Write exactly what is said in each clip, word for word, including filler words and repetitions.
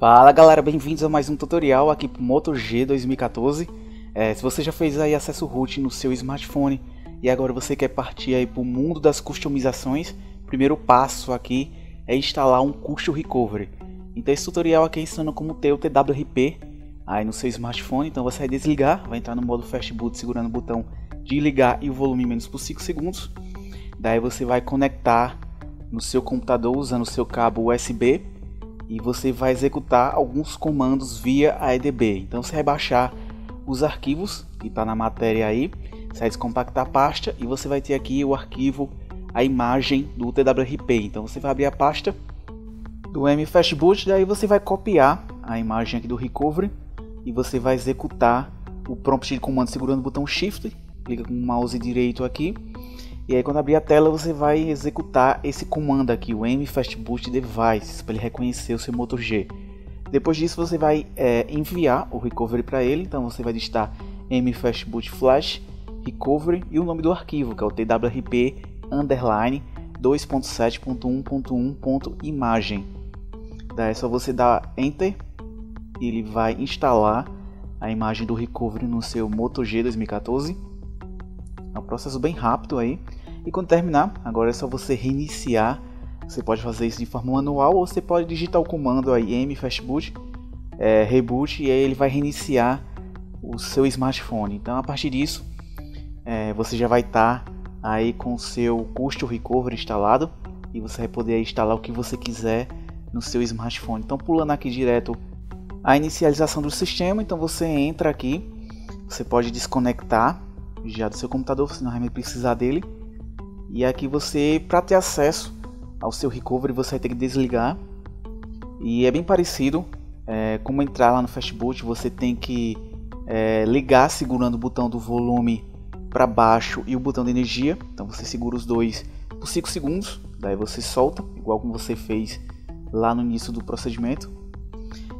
Fala galera, bem-vindos a mais um tutorial aqui pro Moto G dois mil e quatorze. É, se você já fez aí acesso root no seu smartphone e agora você quer partir aí pro mundo das customizações, o primeiro passo aqui é instalar um custom recovery. Então esse tutorial aqui é ensinando como ter o T W R P aí no seu smartphone. Então você vai desligar, vai entrar no modo fastboot segurando o botão de ligar e o volume menos por cinco segundos. Daí você vai conectar no seu computador usando o seu cabo U S B. E você vai executar alguns comandos via A D B. Então você vai baixar os arquivos que está na matéria aí. Você vai descompactar a pasta e você vai ter aqui o arquivo, a imagem do T W R P. Então você vai abrir a pasta do mfastboot. Daí você vai copiar a imagem aqui do recovery. E você vai executar o prompt de comando segurando o botão shift. Clica com o mouse direito aqui. E aí quando abrir a tela você vai executar esse comando aqui, o mfastboot devices, para ele reconhecer o seu Moto G. Depois disso você vai é, enviar o recovery para ele, então você vai listar mfastboot flash recovery e o nome do arquivo, que é o T W R P underline dois ponto sete ponto um ponto um ponto imagem. Daí é só você dar enter e ele vai instalar a imagem do recovery no seu Moto G dois mil e quatorze. É um processo bem rápido aí. E quando terminar, agora é só você reiniciar. Você pode fazer isso de forma manual ou você pode digitar o comando aí mfastboot é, reboot e aí ele vai reiniciar o seu smartphone. Então a partir disso é, você já vai estar tá aí com o seu custom recovery instalado e você vai poder instalar o que você quiser no seu smartphone. Então pulando aqui direto a inicialização do sistema, então você entra aqui, você pode desconectar já do seu computador, senão vai precisar dele. E aqui você, para ter acesso ao seu recovery, você vai ter que desligar. E é bem parecido é, como entrar lá no fastboot. Você tem que é, ligar segurando o botão do volume para baixo e o botão de energia. Então você segura os dois por cinco segundos, daí você solta, igual como você fez lá no início do procedimento.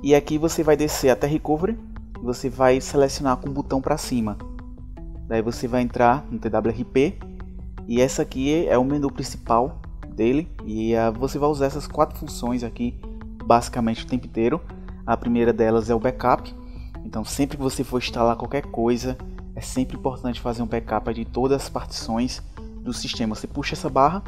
E aqui você vai descer até recovery e você vai selecionar com o botão para cima. Daí você vai entrar no T W R P e essa aqui é o menu principal dele e você vai usar essas quatro funções aqui basicamente o tempo inteiro. A primeira delas é o backup, então sempre que você for instalar qualquer coisa é sempre importante fazer um backup de todas as partições do sistema. Você puxa essa barra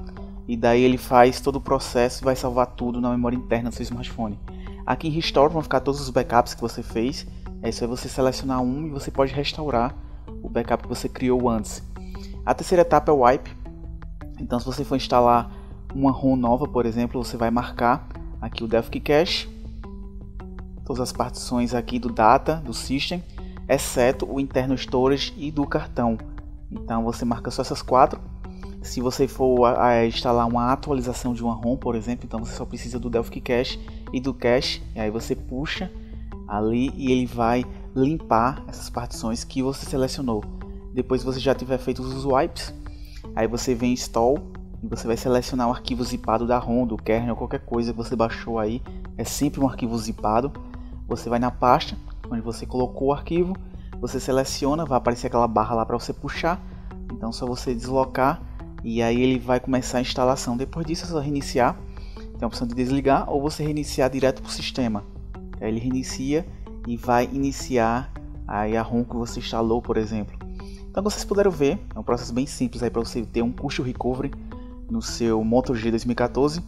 e daí ele faz todo o processo e vai salvar tudo na memória interna do seu smartphone. Aqui em Restore vão ficar todos os backups que você fez, é só você selecionar um e você pode restaurar o backup que você criou antes. A terceira etapa é o wipe. Então se você for instalar uma ROM nova, por exemplo, você vai marcar aqui o Dalvik Cache, todas as partições aqui do data, do system, exceto o interno storage e do cartão. Então você marca só essas quatro. Se você for a, a instalar uma atualização de uma ROM, por exemplo, então você só precisa do Dalvik Cache e do cache, e aí você puxa ali e ele vai limpar essas partições que você selecionou. Depois você já tiver feito os wipes, aí você vem em install e você vai selecionar o arquivo zipado da ROM, do kernel, qualquer coisa que você baixou aí, é sempre um arquivo zipado. Você vai na pasta onde você colocou o arquivo, você seleciona, vai aparecer aquela barra lá para você puxar, então é só você deslocar e aí ele vai começar a instalação. Depois disso é só reiniciar, tem a opção de desligar ou você reiniciar direto para o sistema. Aí ele reinicia e vai iniciar aí a ROM que você instalou, por exemplo. Então, como vocês puderam ver, é um processo bem simples aí para você ter um custom recovery no seu Moto G dois mil e quatorze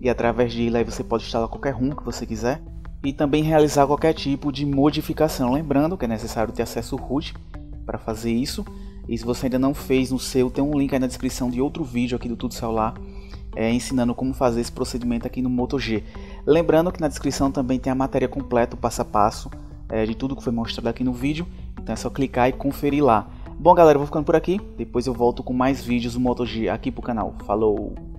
e através dele aí você pode instalar qualquer ROM que você quiser e também realizar qualquer tipo de modificação. Lembrando que é necessário ter acesso root para fazer isso. E se você ainda não fez no seu, tem um link aí na descrição de outro vídeo aqui do Tudo Celular é, ensinando como fazer esse procedimento aqui no Moto G. Lembrando que na descrição também tem a matéria completa, o passo a passo é, de tudo que foi mostrado aqui no vídeo. Então é só clicar e conferir lá. Bom galera, eu vou ficando por aqui. Depois eu volto com mais vídeos do Moto G aqui pro canal. Falou!